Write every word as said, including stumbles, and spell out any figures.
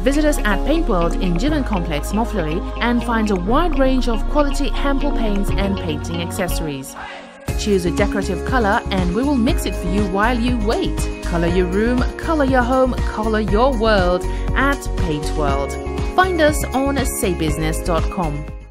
Visit us at Paint World in Gillen Complex, Moflery, and find a wide range of quality ample paints and painting accessories. Choose a decorative color and we will mix it for you while you wait. Color your room, color your home, color your world at Paint World. Find us on sey business dot com.